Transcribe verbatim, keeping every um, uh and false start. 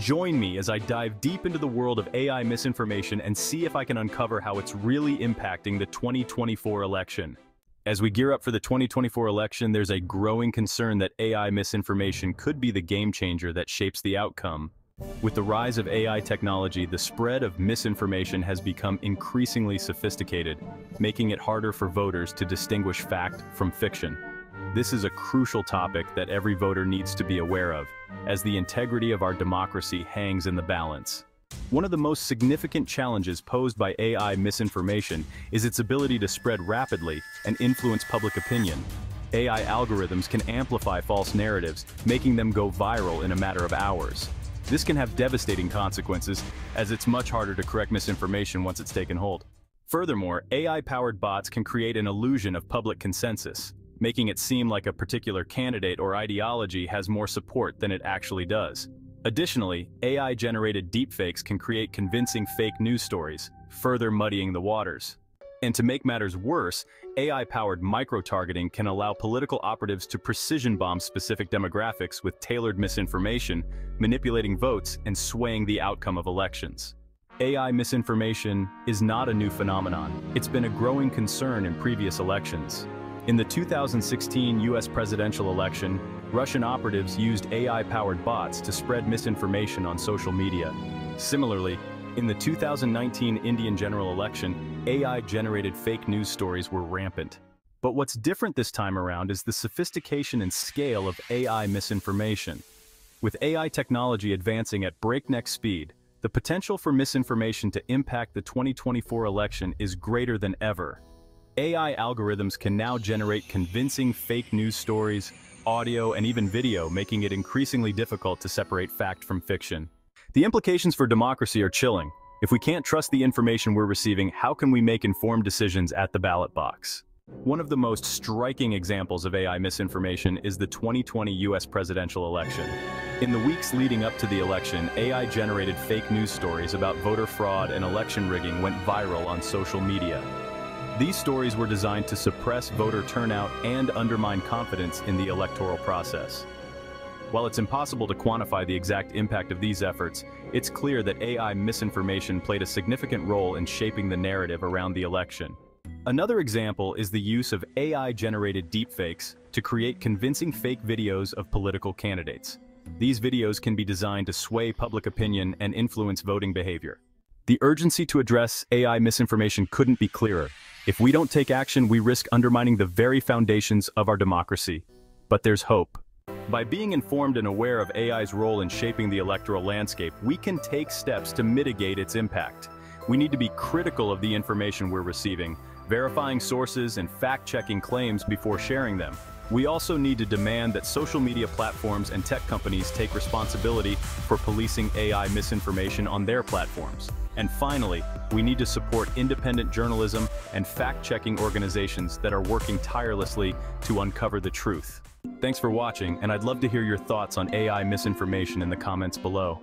Join me as I dive deep into the world of A I misinformation and see if I can uncover how it's really impacting the twenty twenty-four election. As we gear up for the twenty twenty-four election, there's a growing concern that A I misinformation could be the game changer that shapes the outcome. With the rise of A I technology, the spread of misinformation has become increasingly sophisticated, making it harder for voters to distinguish fact from fiction. This is a crucial topic that every voter needs to be aware of, as the integrity of our democracy hangs in the balance. One of the most significant challenges posed by A I misinformation is its ability to spread rapidly and influence public opinion. A I algorithms can amplify false narratives, making them go viral in a matter of hours. This can have devastating consequences, as it's much harder to correct misinformation once it's taken hold. Furthermore, A I-powered bots can create an illusion of public consensus, making it seem like a particular candidate or ideology has more support than it actually does. Additionally, A I-generated deepfakes can create convincing fake news stories, further muddying the waters. And to make matters worse, A I-powered micro-targeting can allow political operatives to precision-bomb specific demographics with tailored misinformation, manipulating votes and swaying the outcome of elections. A I misinformation is not a new phenomenon. It's been a growing concern in previous elections. In the two thousand sixteen U S presidential election, Russian operatives used A I-powered bots to spread misinformation on social media. Similarly, in the two thousand nineteen Indian general election, A I-generated fake news stories were rampant. But what's different this time around is the sophistication and scale of A I misinformation. With A I technology advancing at breakneck speed, the potential for misinformation to impact the twenty twenty-four election is greater than ever. A I algorithms can now generate convincing fake news stories, audio, and even video, making it increasingly difficult to separate fact from fiction. The implications for democracy are chilling. If we can't trust the information we're receiving, how can we make informed decisions at the ballot box? One of the most striking examples of A I misinformation is the twenty twenty U S presidential election. In the weeks leading up to the election, A I-generated fake news stories about voter fraud and election rigging went viral on social media. These stories were designed to suppress voter turnout and undermine confidence in the electoral process. While it's impossible to quantify the exact impact of these efforts, it's clear that A I misinformation played a significant role in shaping the narrative around the election. Another example is the use of A I-generated deepfakes to create convincing fake videos of political candidates. These videos can be designed to sway public opinion and influence voting behavior. The urgency to address A I misinformation couldn't be clearer. If we don't take action, we risk undermining the very foundations of our democracy. But there's hope. By being informed and aware of A I's role in shaping the electoral landscape, we can take steps to mitigate its impact. We need to be critical of the information we're receiving, verifying sources and fact-checking claims before sharing them. We also need to demand that social media platforms and tech companies take responsibility for policing A I misinformation on their platforms. And finally, we need to support independent journalism and fact-checking organizations that are working tirelessly to uncover the truth. Thanks for watching, and I'd love to hear your thoughts on A I misinformation in the comments below.